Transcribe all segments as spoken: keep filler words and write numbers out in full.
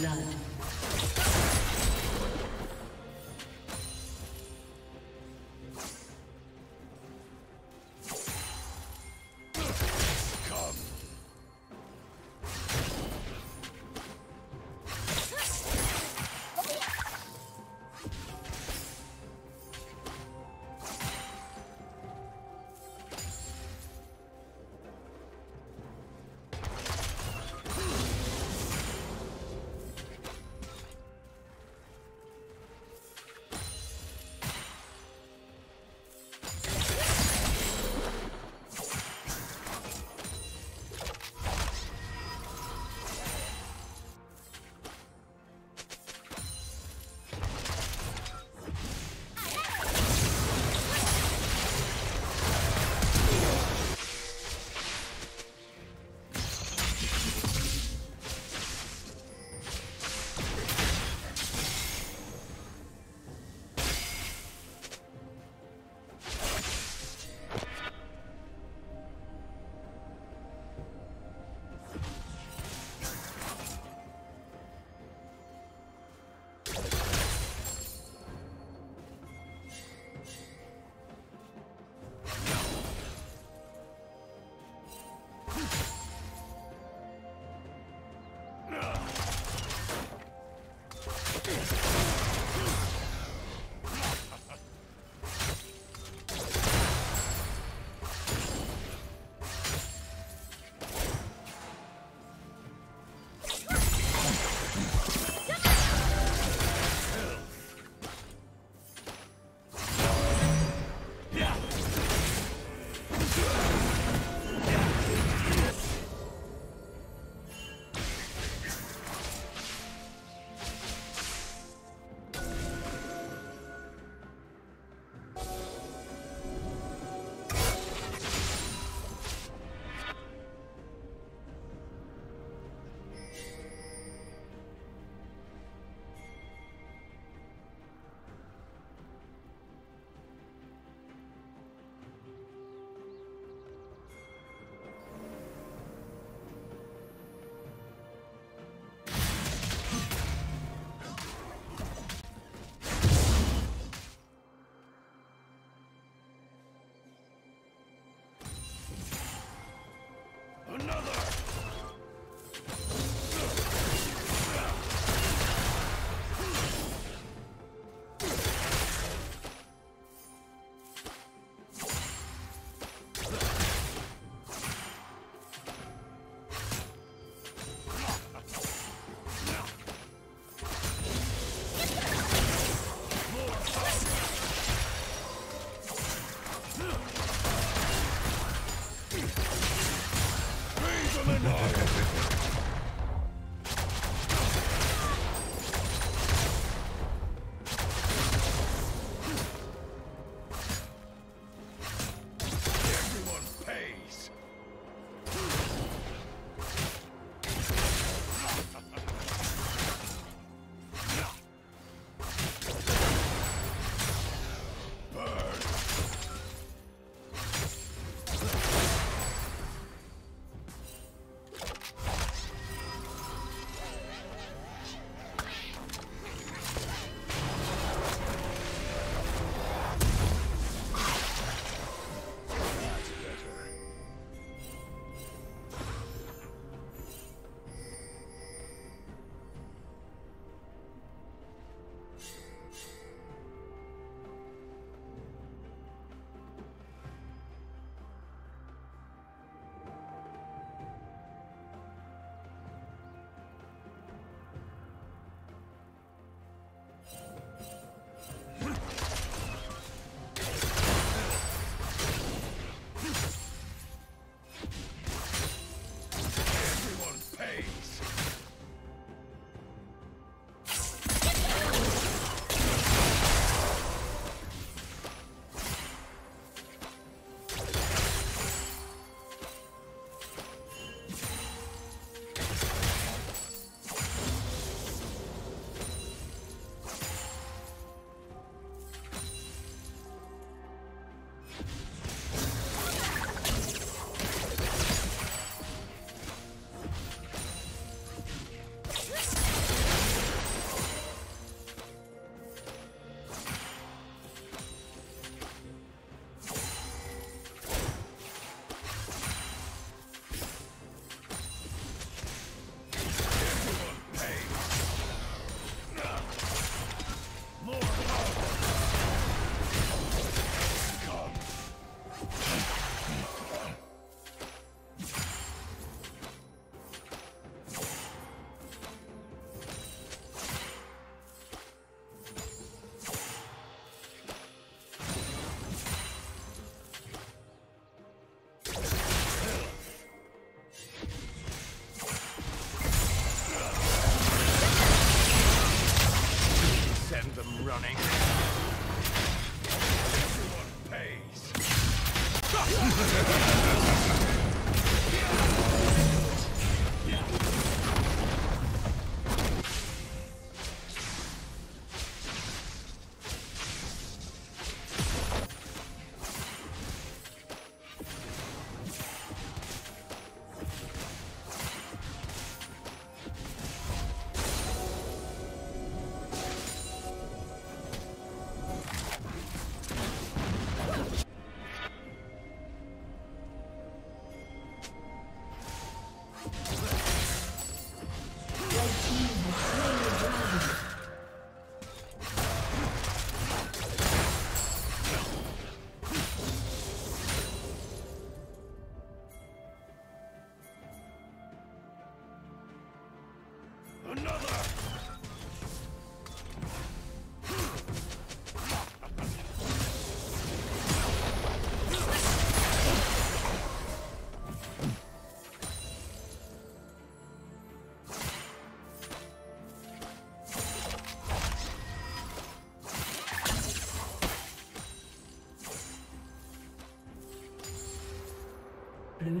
blood. running. Everyone pays. Blue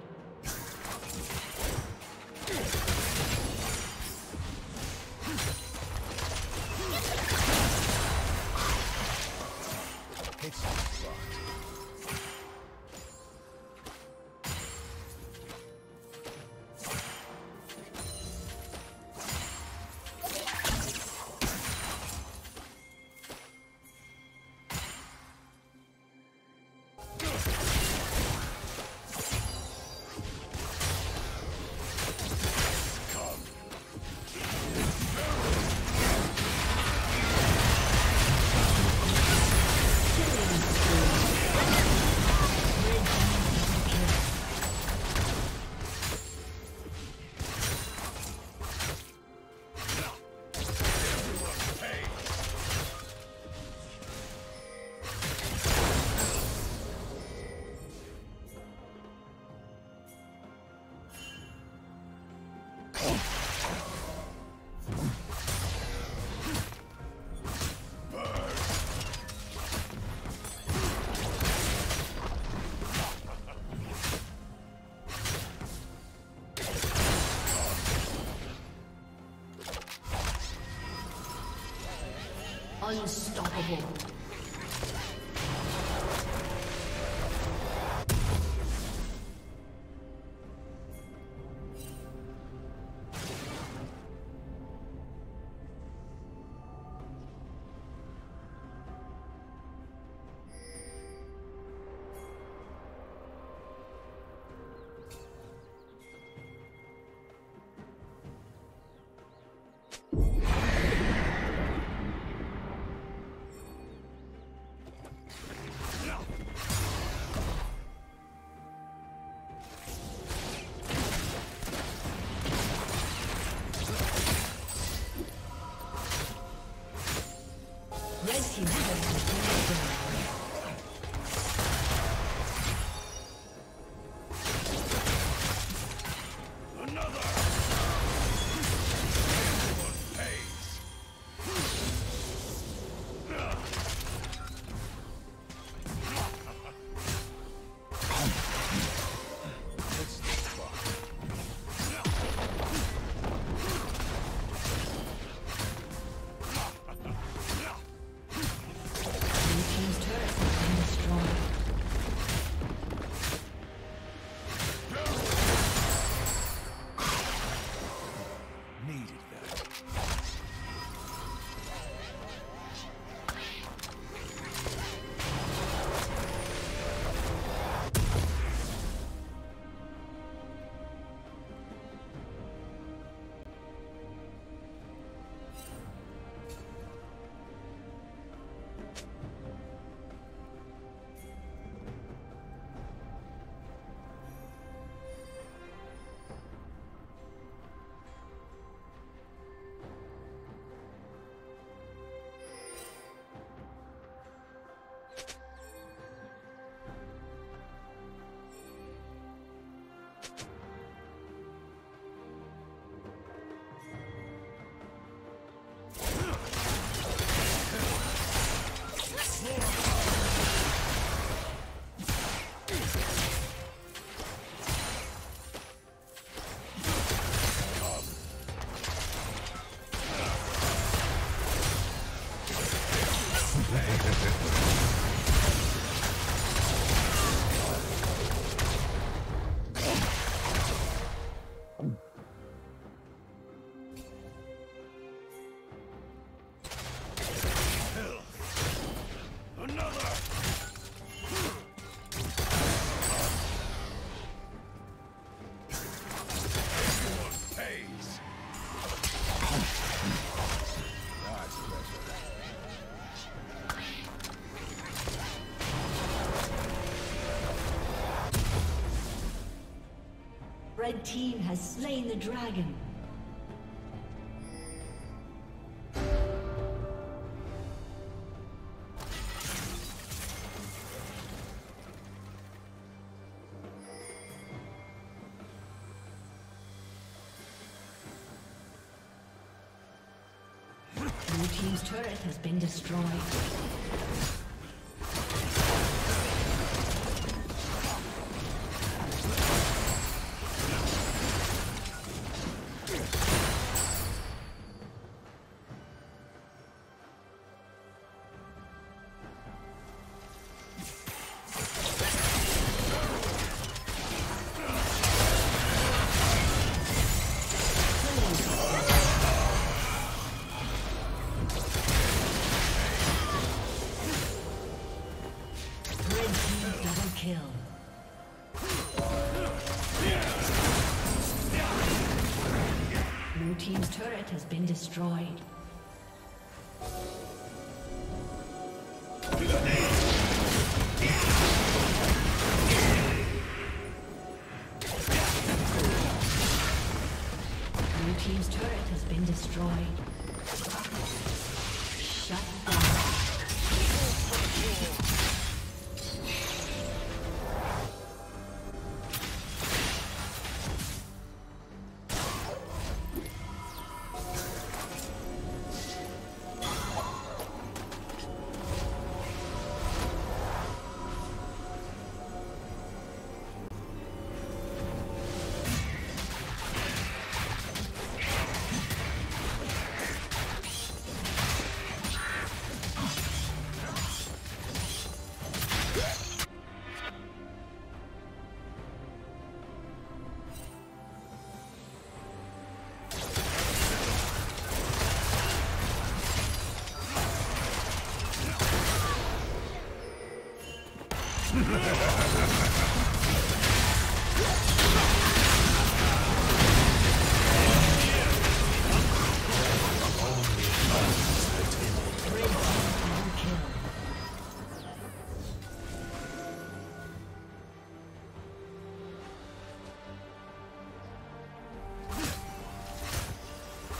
Unstoppable. Red team has slain the dragon. Your team's turret has been destroyed. Has been destroyed. Blue team's turret has been destroyed. Shut up. Blue team's turret has been destroyed. Blue team's inhibitor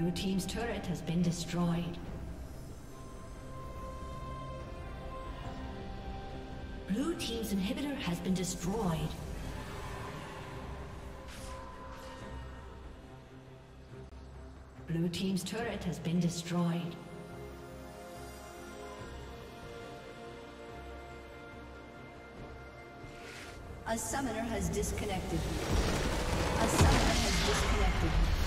Blue team's turret has been destroyed. Blue team's inhibitor has been destroyed. Blue team's turret has been destroyed. A summoner has disconnected. A summoner has disconnected.